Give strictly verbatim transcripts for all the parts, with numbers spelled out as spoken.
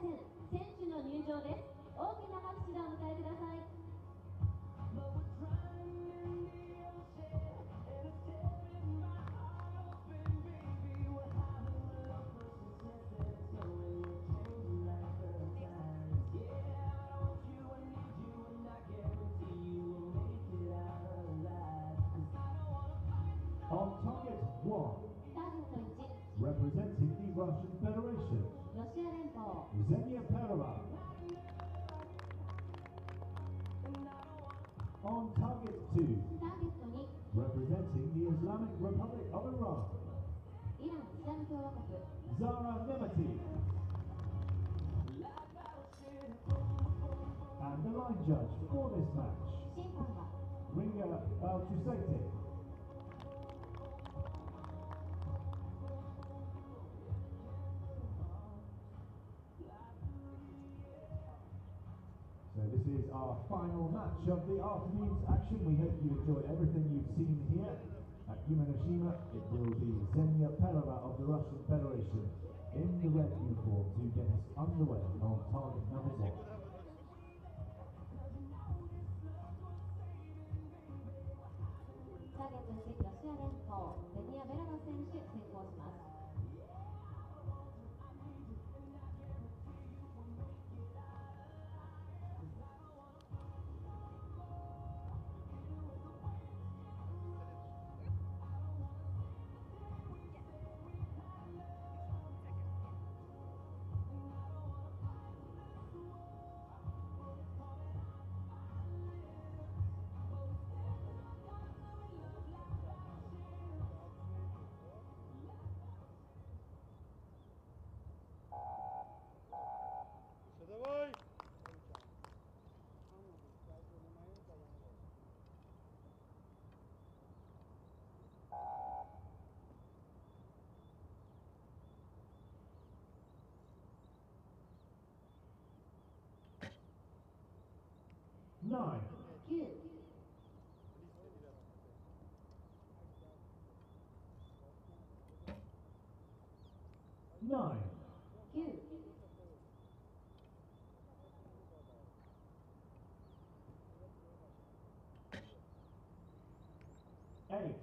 選手の入場です。大きな拍手でお迎えください。On target one, representing the Russian Federation, Ksenia Perova. On target two, representing the Islamic Republic of Iran, Zahra Nemati. And the line judge for this match, Ringer Baltrusaitis. So this is our final match of the afternoon's action. We hope you enjoyed everything you've seen here at Yumenoshima. It will be Ksenia Perova of the Russian Federation in the red uniform to get us underway on target number one. Nine. Good. Nine. Good. Eight. Eight.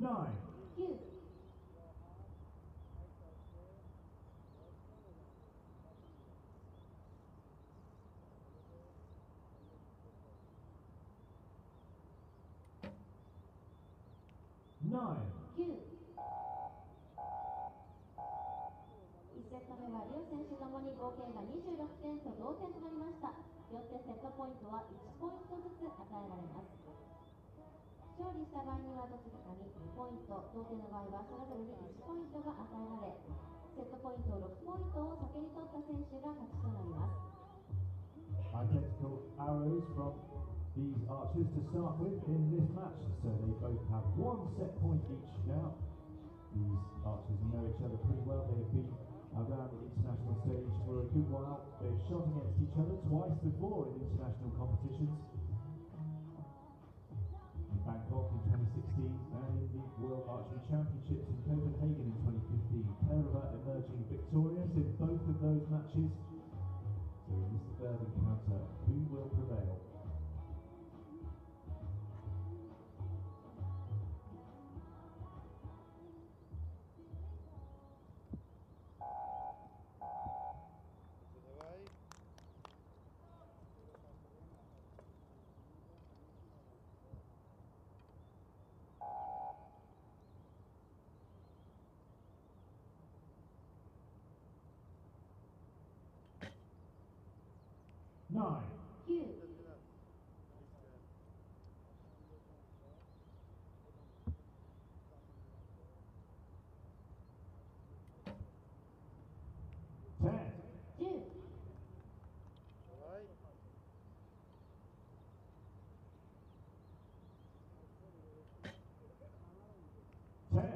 Nine. Good. Nine. Good. いっセットめは両選手ともに合計がにじゅうろくてんと同点となりました。よってセットポイントはいちポイントずつ与えられます。 勝利した場合にはどちらかににポイント、同点の場合はそれぞれにいちポイントが与えられ、セットポイントろくポイントを先に取った選手が勝ちとなります。 Identical arrows from these archers to start with in this match, so they both have one set point each now. These archers know each other pretty well. They have been around the international stage for a good while. They've shot against each other twice before in international competitions. Bangkok in twenty sixteen and in the World Archery Championships in Copenhagen in twenty fifteen. Perova emerging victorious in both of those matches. So in this third encounter, who will prevail? Nine. Good. Ten. Good. Ten.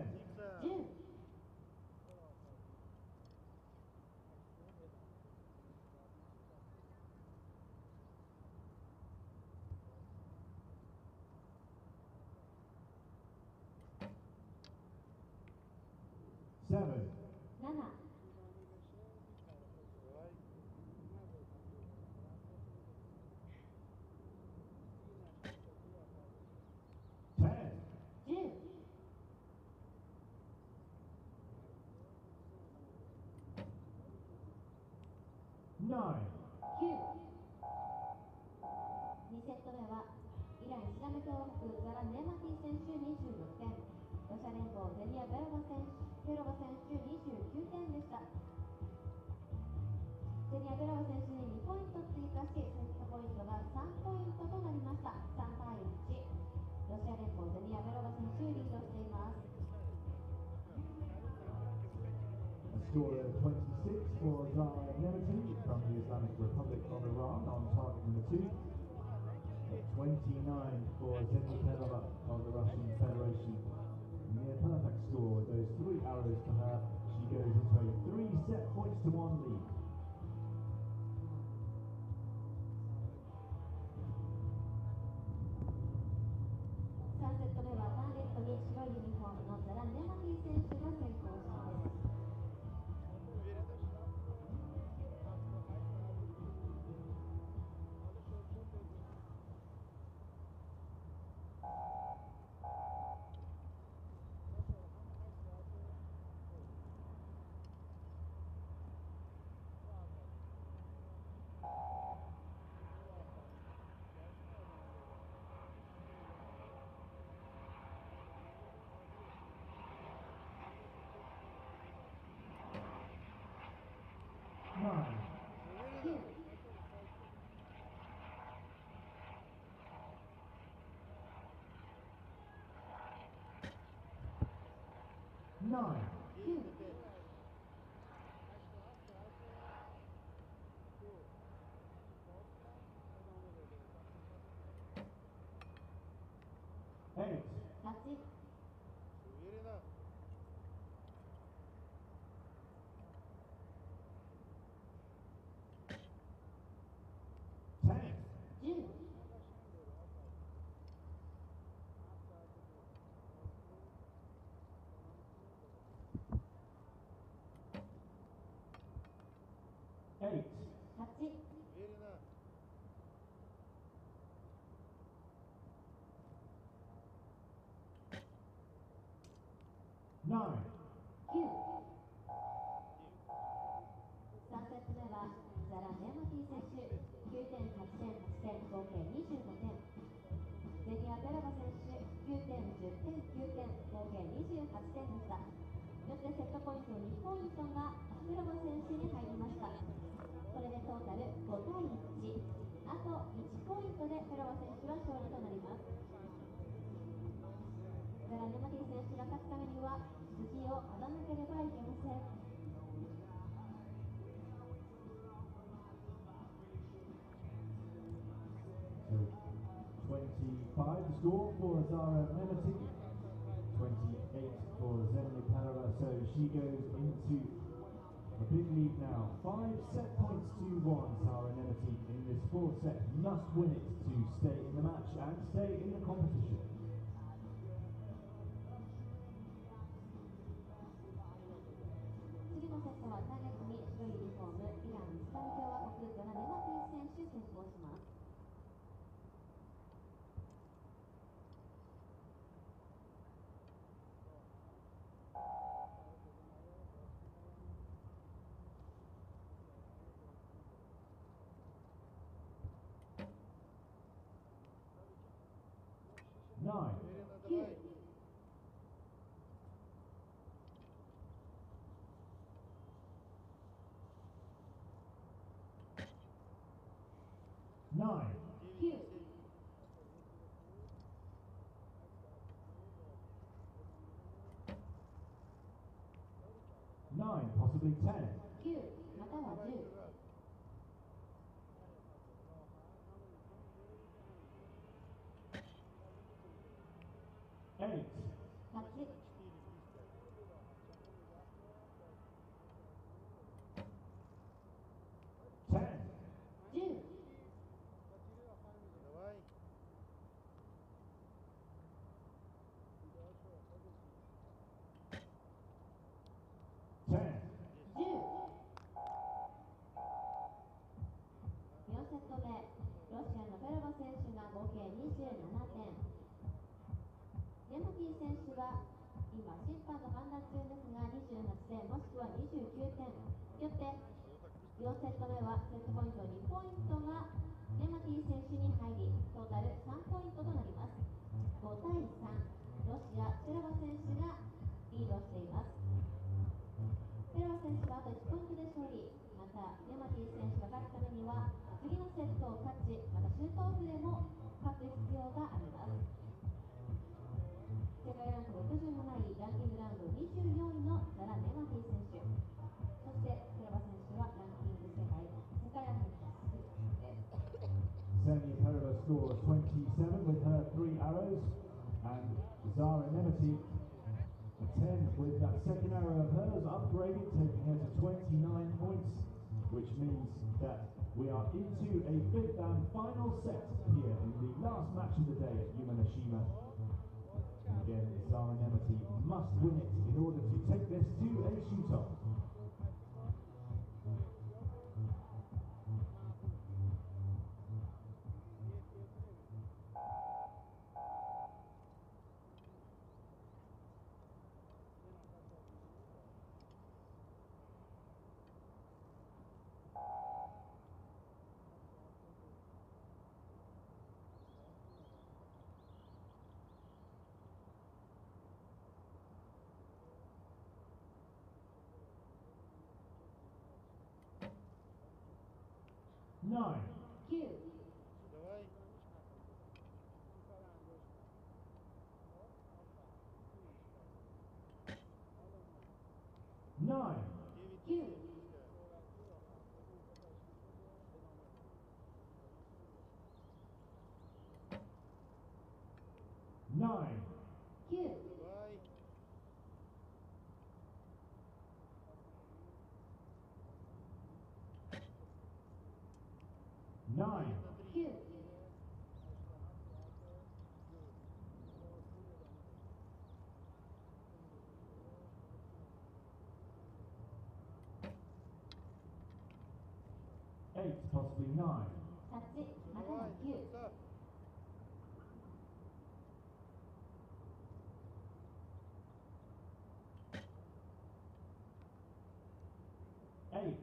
seven, nine. twoセット目はイランイスラム共和国ザラ・ネマティ選手にじゅうろくてん、ロシア連邦ゼニア・ベロバ選手ペロバ選手にじゅうきゅうてんでした。ゼニア・ベロバ選手ににポイント追加し、セットポイントがさんポイントとなりました。さんたいいち、ロシア連邦ゼニア・ベロバ選手リードしています。 Score of twenty-six for Zahra Nemati from the Islamic Republic of Iran on target number two. twenty-nine for Ksenia Perova of the Russian Federation. Near perfect score with those three arrows to her. She goes into a three set points to one lead. Nine. Eight. Eight. Nine. twenty-five score for Zahra Nemati, twenty-eight for Ksenia Perova, so she goes into a big lead now. Five set points to one, Zahra Nemati in this fourth set must win it to stay in the match and stay in the competition. Nine. Two. Nine. Two. Nine, possibly ten. Two. Eight. Ten. Two. 選手は今審判の判断中ですがにじゅうはってんもしくはにじゅうきゅうてんよってよんセット目はセットポイントにポイントがネマティ選手に入りトータルさんポイントとなります。ごたいさんロシアペロバ選手がリードしています。ペロバ選手はあといちポイントで勝利。またネマティ選手が勝つためには次のセットを勝ちまたシュートオフでも勝つ必要があります。世界ランクろくじゅうなないランキングラウンドにじゅうよんいのザラ・ネマティ選手、そしてペロバ選手はランキング世界世界ランクです。Ksenia Perova scores twenty-seven with her three arrows, and Zahra Nemati ten with that second arrow of hers upgraded, taking her to twenty-nine points, which means that we are into a fifth and final set here in the last match of the day at Yumenoshima. Again, Zahra Nemati must win it in order to take this to a shootout. Nine. Q. Nine. Q. Nine. Q. Nine. Q. Eight, possibly nine. That's it. I don't like you. Eight.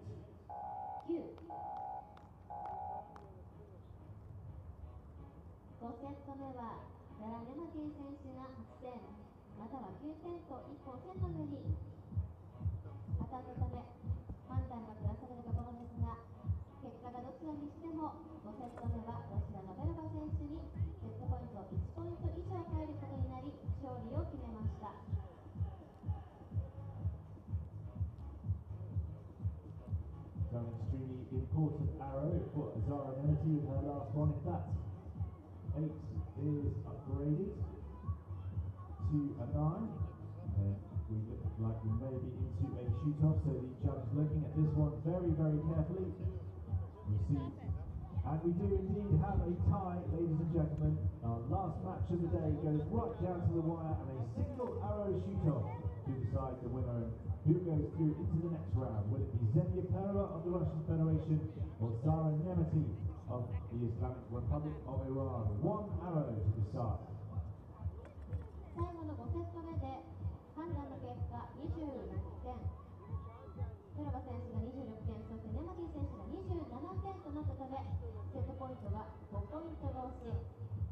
Q.ごセットめはザラ・ネマティ選手がはってんまたはきゅうてんといっぽんセット目に当たったため判断が下されるところですが、結果がどちらにしてもごセットめはロシアのペロバ選手にセットポイントいちポイント以上入ることになり勝利を決めました。An extremely important arrow for Zahra Nemati with her last one in that. Eight is upgraded to a nine. And we look like we may be into a shoot-off, so the judge is looking at this one very, very carefully. We see, and we do indeed have a tie, ladies and gentlemen. Our last match of the day goes right down to the wire, and a single arrow shoot-off to decide the winner and who goes through into the next round. Will it be Ksenia Perova of the Russian Federation or Zahra Nemati of the Islamic Republic of Iran? One arrow to the side. 最後のごセットめで判断の結果にじゅうろくてん、ペロバ選手がにじゅうろくてん、そしてネマティ選手がにじゅうななてんとなったため、セットポイントがごポイント同士、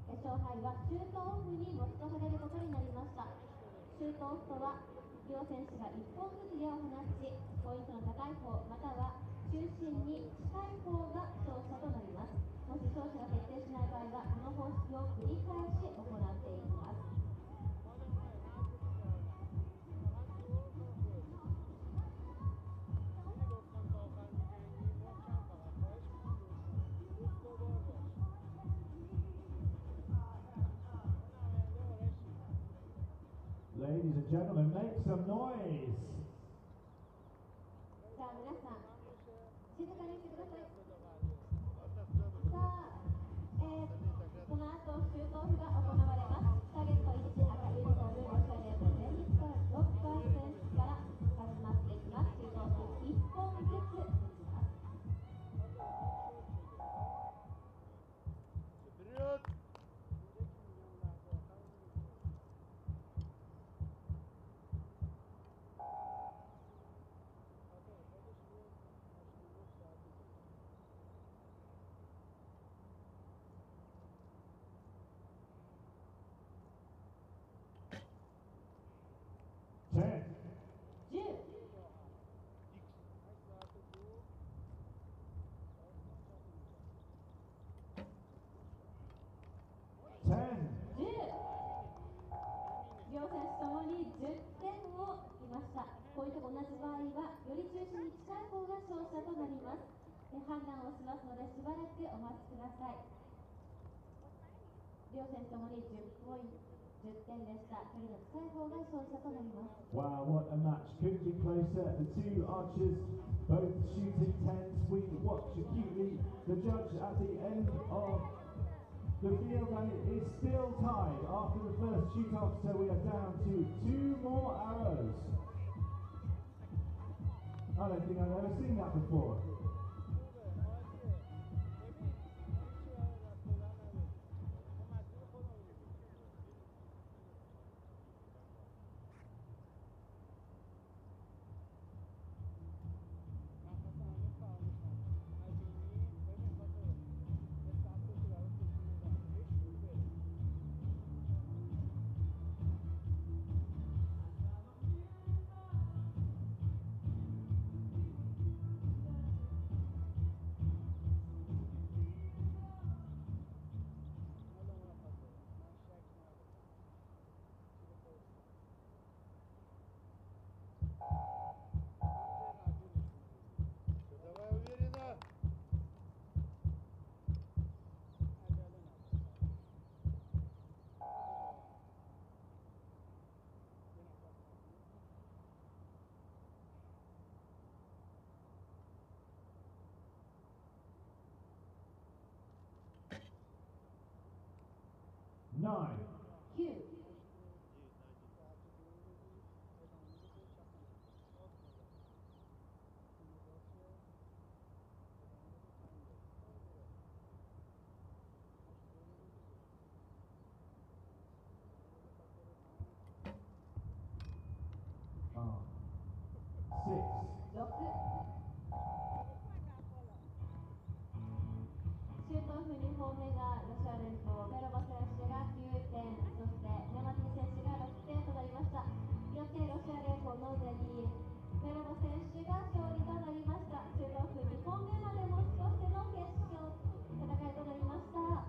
勝敗はシュートオフに持ち込まれることになりました。シュートオフとは両選手がいっぽんずつ矢を放ち、ポイントの高い方または中心に近い方が勝者となります。もし勝者が決定しない場合はこの方式を繰り返し行っていきます。Ladies and gentlemen, make some noise. さあ皆さん。静かにしてください。さあ、えー、この後シュートオフが行われます。ターゲットいち、赤いユニフォーム、ロシア連の全日ロッカー選手から始まっていきます。シュートオフいっぽんずつ。両選手ともにじゅってんを得ました。こういった同じ場合はより中心に近い方が勝者となります。判断をしますのでしばらくお待ちください。両選手ともにじゅってんでした。距離の近い方が勝者となります。 Wow, what a match! Couldn't be closer. The two archers both shooting tens. We watch acutely the judge at the end of the field, and it is still tied after the first shoot-off, so we are down to two more arrows. I don't think I've ever seen that before. Nine. Q. Oh. Six. Doctor. いちほんめがロシア連邦、ペロバ選手がきゅうてん、そしてネマティ選手がろくてんとなりました。よってロシア連邦のゼリー、ペロバ選手が勝利となりました。中東区にほんめまでもち越しての決勝戦いとなりました。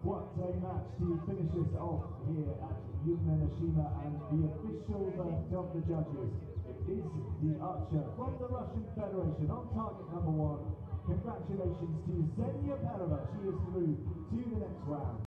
What a match! The finishes off here at Yumenoshima, and the official verdict of the judges is the archer from the Russian Federation on target number one. Congratulations to Ksenia Perova. She is through to the next round.